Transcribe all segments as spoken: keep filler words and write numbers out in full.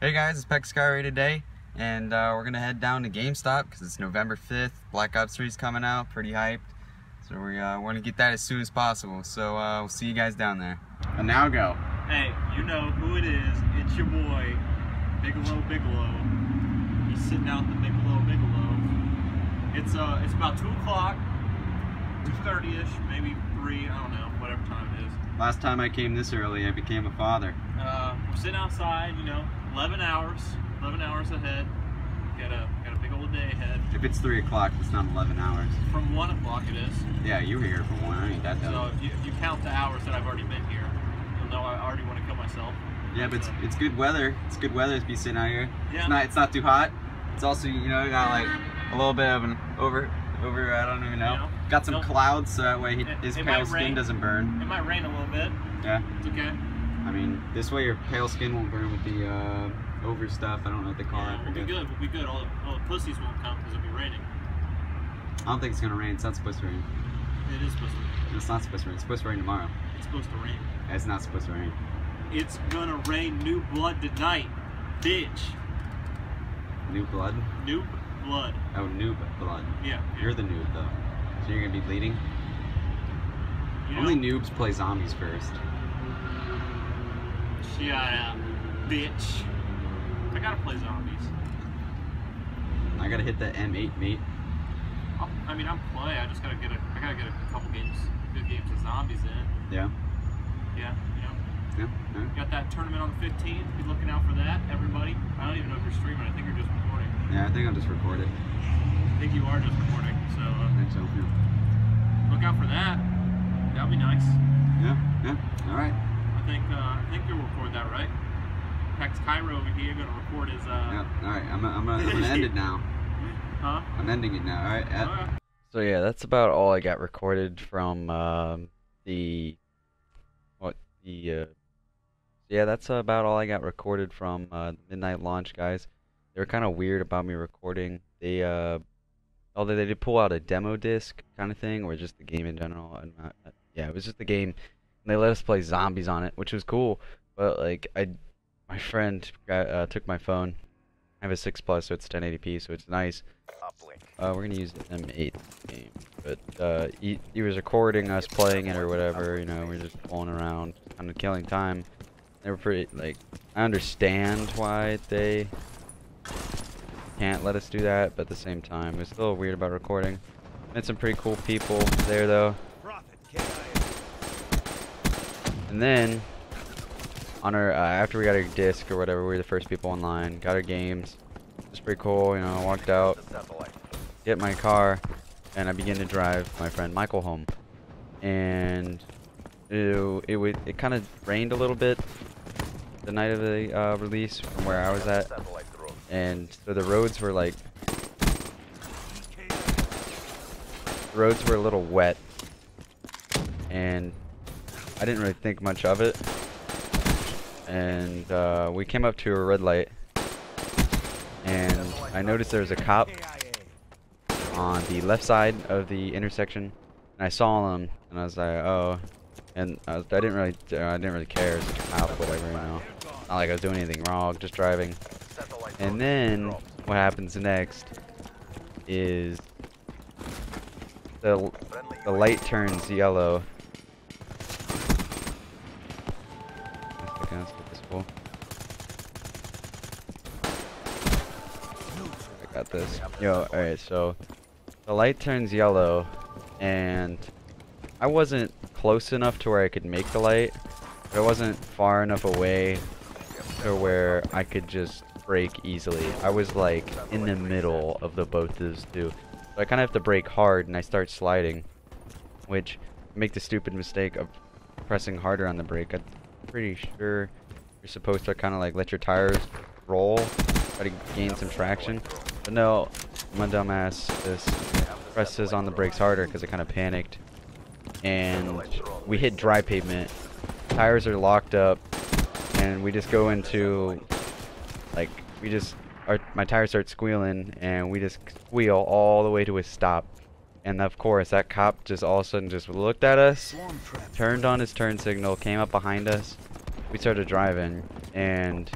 Hey guys, it's Peck Sky Ray today, and uh, we're gonna head down to GameStop because it's November fifth. Black Ops three is coming out, pretty hyped. So we uh, want to get that as soon as possible. So uh, we'll see you guys down there. And now go. Hey, you know who it is? It's your boy, Bigelow Bigelow. He's sitting out the Bigelow Bigelow. It's uh, it's about two o'clock, two thirty-ish, maybe three. I don't know, whatever time it is. Last time I came this early, I became a father. Uh, we're sitting outside, you know. eleven hours, eleven hours ahead. Got a, got a big old day ahead. If it's three o'clock, it's not eleven hours. From one o'clock it is. Yeah, you were here for one, I ain't that dumb. So if you, if you count the hours that I've already been here, you'll know I already want to kill myself. Yeah, but so. it's, it's good weather. It's good weather to be sitting out here. Yeah. It's not, it's not too hot. It's also, you know, got like a little bit of an over, over I don't even know. You know got some clouds so that way he, it, his it pale skin doesn't burn. It might rain a little bit. Yeah. It's okay. I mean, this way your pale skin won't burn with the uh, over stuff. I don't know what they call yeah, it. We'll be good. We'll be good. All the, all the pussies won't come because it'll be raining. I don't think it's going to rain. It's not supposed to rain. It is supposed to rain. And it's not supposed to rain. It's supposed to rain tomorrow. It's supposed to rain. It's not supposed to rain. It's going to rain new blood tonight, bitch. New blood? New blood. Oh, new blood. Yeah. You're the noob, though. So you're going to be bleeding? You Only know? Noobs play zombies first. Yeah, I am, bitch. I gotta play zombies. I gotta hit that M eight, mate. I'll, I mean, I'm play. I just gotta get a. I gotta get a couple games, good games of zombies in. Yeah. Yeah. You know. Yeah. yeah. Got that tournament on the fifteenth. Be looking out for that, everybody. I don't even know if you're streaming. I think you're just recording. Yeah, I think I'm just recording. I think you are just recording. So. Uh, I think so. Yeah. Look out for that. That'll be nice. Yeah. Yeah. All right. I think, uh, I think you'll record that, right? Hex Cairo over here gonna record his, uh... Yeah, alright, I'm, I'm, I'm gonna end it now. Huh? I'm ending it now, alright? At... Right. So yeah, that's about all I got recorded from, um, the... What, the, uh... Yeah, that's about all I got recorded from, uh, Midnight Launch, guys. They were kind of weird about me recording. They, uh... Although they did pull out a demo disc kind of thing, or just the game in general. I'm not, yeah, it was just the game... They let us play zombies on it, which was cool. But like, I, my friend got, uh, took my phone. I have a six plus, so it's ten eighty p, so it's nice. Uh, we're gonna use the M eight game, but uh, he, he was recording us playing it or whatever. You know, we're just pulling around, kind of killing time. They were pretty like, I understand why they can't let us do that, but at the same time, it was a little weird about recording. Met some pretty cool people there though. And then, on our uh, after we got our disc or whatever, we were the first people online. Got our games. It was pretty cool, you know. I walked out, get my car, and I began to drive my friend Michael home. And it it, it, it kind of rained a little bit the night of the uh, release from where I was at, and so the roads were like the roads were a little wet, and I didn't really think much of it, and uh, we came up to a red light, and I noticed there was a cop on the left side of the intersection, and I saw him, and I was like, oh, and I, was, I didn't really, I didn't really care, it's like a cop, whatever, you know, not like I was doing anything wrong, just driving. And then what happens next is the the light turns yellow. I got this. Yo, alright, so the light turns yellow, and I wasn't close enough to where I could make the light, but I wasn't far enough away to where I could just brake easily. I was like in the middle of the both of those two. So I kind of have to brake hard, and I start sliding, which I make the stupid mistake of pressing harder on the brake. I pretty sure you're supposed to kind of like let your tires roll, try to gain some traction, but no, my dumbass just presses on the brakes harder because I kind of panicked, and we hit dry pavement, tires are locked up, and we just go into like we just our, my tires start squealing, and we just squeal all the way to a stop. And of course, that cop just all of a sudden just looked at us, turned on his turn signal, came up behind us. We started driving, and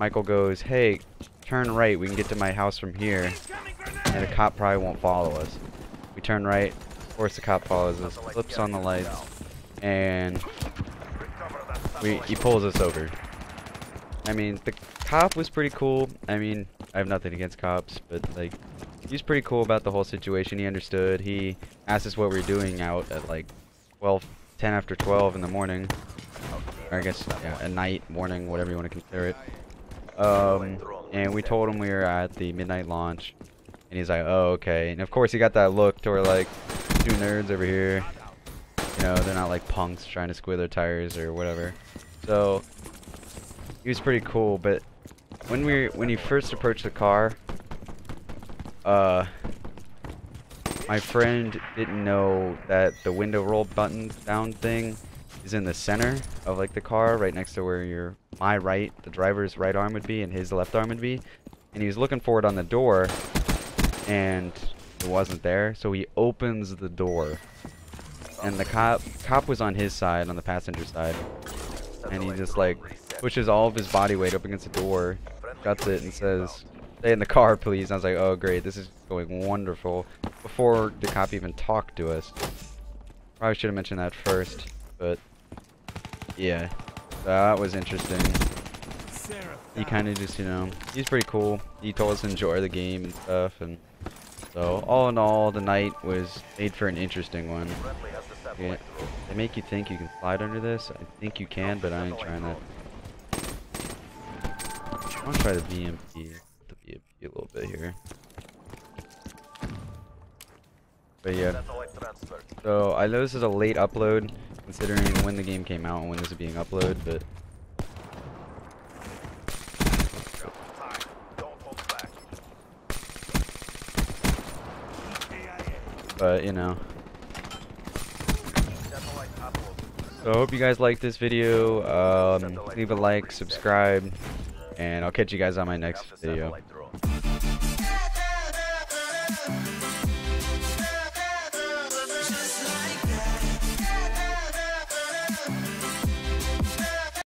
Michael goes, hey, turn right, we can get to my house from here, and the cop probably won't follow us. We turn right, of course the cop follows us, flips on the lights, and we, he pulls us over. I mean, the cop was pretty cool. I mean, I have nothing against cops, but like, he was pretty cool about the whole situation. He understood. He asked us what we were doing out at like twelve, ten after twelve in the morning. Or I guess, yeah, at night, morning, whatever you want to consider it. Um, and we told him we were at the Midnight Launch. And he's like, oh, okay. And of course he got that look to where like, two nerds over here, you know, they're not like punks trying to squeal their tires or whatever. So, he was pretty cool, but when we when he first approached the car, uh, my friend didn't know that the window roll button down thing is in the center of like the car, right next to where your my right, the driver's right arm would be, and his left arm would be, and he was looking for it on the door, and it wasn't there, so he opens the door, and the cop cop was on his side, on the passenger side, and he just like pushes all of his body weight up against the door, guts it, and says, stay in the car, please. And I was like, oh, great, this is going wonderful, before the cop even talked to us. Probably should have mentioned that first, but yeah, that was interesting. He kind of just, you know, he's pretty cool. He told us to enjoy the game and stuff, and so all in all, the night was made for an interesting one. Yeah, they make you think you can slide under this. I think you can, but I ain't trying that. I'm gonna try the V M P, the V M P a little bit here. But yeah, so I know this is a late upload, considering when the game came out and when this is being uploaded, but but you know. So I hope you guys liked this video. Um, leave a like, subscribe, and I'll catch you guys on my next video.